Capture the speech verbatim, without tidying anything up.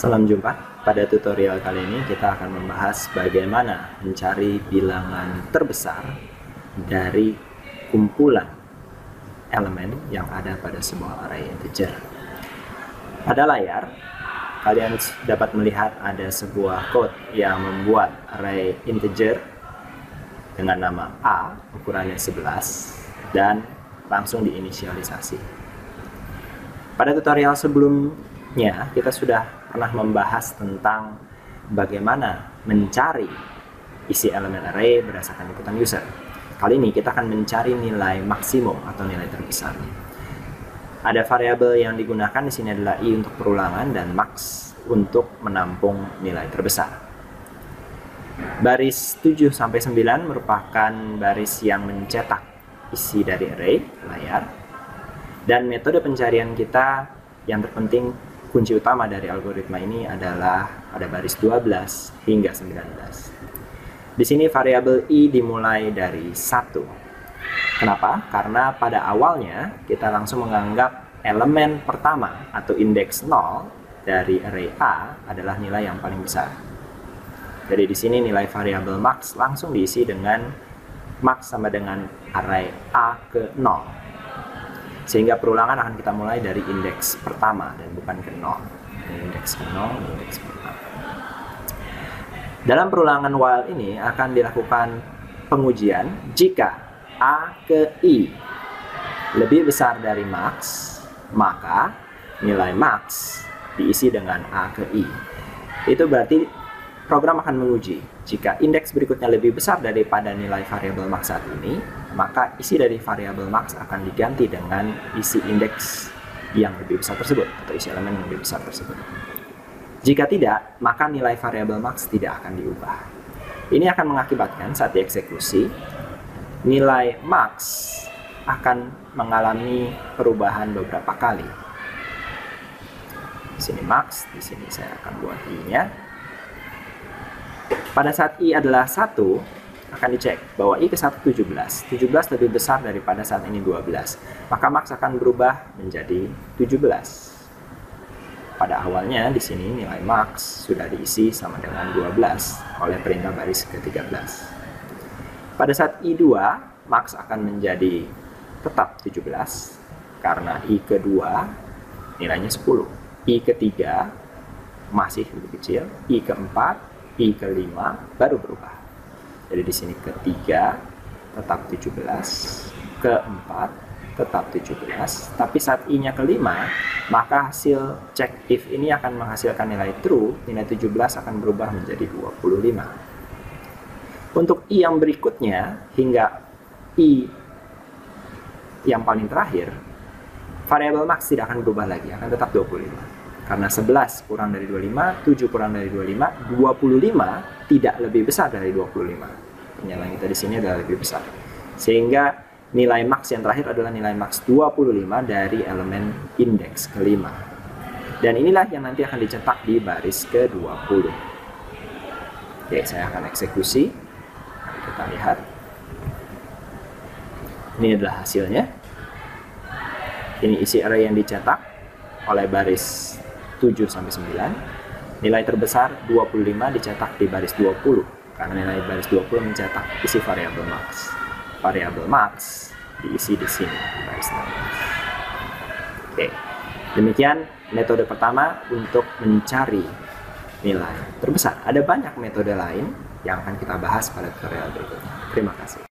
Salam jumpa. Pada tutorial kali ini kita akan membahas bagaimana mencari bilangan terbesar dari kumpulan elemen yang ada pada sebuah array integer. Pada layar, kalian dapat melihat ada sebuah code yang membuat array integer dengan nama A, ukurannya sebelas, dan langsung diinisialisasi. Pada tutorial sebelumnya, kita sudah pernah membahas tentang bagaimana mencari isi elemen array berdasarkan inputan user. Kali ini kita akan mencari nilai maksimum atau nilai terbesar. Ada variabel yang digunakan di sini adalah i untuk perulangan dan max untuk menampung nilai terbesar. Baris tujuh sampai sembilan merupakan baris yang mencetak isi dari array layar. Dan metode pencarian kita yang terpenting, kunci utama dari algoritma ini adalah pada baris dua belas hingga sembilan belas. Di sini variabel i dimulai dari satu. Kenapa? Karena pada awalnya kita langsung menganggap elemen pertama atau indeks nol dari array A adalah nilai yang paling besar. Jadi di sini nilai variabel max langsung diisi dengan max sama dengan array A ke nol. Sehingga perulangan akan kita mulai dari indeks pertama dan bukan ke nol. Indeks ke nol, indeks pertama. Dalam perulangan while ini akan dilakukan pengujian jika A ke I lebih besar dari max, maka nilai max diisi dengan A ke I. Itu berarti program akan menguji jika indeks berikutnya lebih besar daripada nilai variabel max saat ini, maka isi dari variabel max akan diganti dengan isi indeks yang lebih besar tersebut atau isi elemen yang lebih besar tersebut. Jika tidak, maka nilai variabel max tidak akan diubah. Ini akan mengakibatkan saat dieksekusi, nilai max akan mengalami perubahan beberapa kali. Di sini max, di sini saya akan buat i-nya. Pada saat i adalah satu, akan dicek bahwa i ke satu tujuh belas, tujuh belas lebih besar daripada saat ini dua belas, maka max akan berubah menjadi tujuh belas. Pada awalnya di sini nilai max sudah diisi sama dengan dua belas oleh perintah baris ke-tiga belas. Pada saat i dua, max akan menjadi tetap tujuh belas karena i kedua nilainya sepuluh, i ketiga masih lebih kecil, i keempat, i kelima baru berubah. Jadi di sini ketiga tetap tujuh belas, keempat tetap tujuh belas, tapi saat i-nya kelima, maka hasil cek if ini akan menghasilkan nilai true, nilai tujuh belas akan berubah menjadi dua puluh lima. Untuk i yang berikutnya hingga i yang paling terakhir, variabel max tidak akan berubah lagi, akan tetap dua puluh lima. Karena sebelas kurang dari dua puluh lima, tujuh kurang dari dua puluh lima, dua puluh lima tidak lebih besar dari dua puluh lima. Penyalaan kita di sini adalah lebih besar. Sehingga nilai max yang terakhir adalah nilai max dua puluh lima dari elemen indeks kelima. Dan inilah yang nanti akan dicetak di baris ke-dua puluh. Oke, saya akan eksekusi. Kita lihat. Ini adalah hasilnya. Ini isi array yang dicetak oleh baris tujuh sampai sembilan, nilai terbesar dua puluh lima dicetak di baris dua puluh karena nilai baris dua puluh mencetak isi variabel max. Variabel max diisi di sini di baris enam belas. Oke. Demikian metode pertama untuk mencari nilai terbesar. Ada banyak metode lain yang akan kita bahas pada tutorial berikutnya. Terima kasih.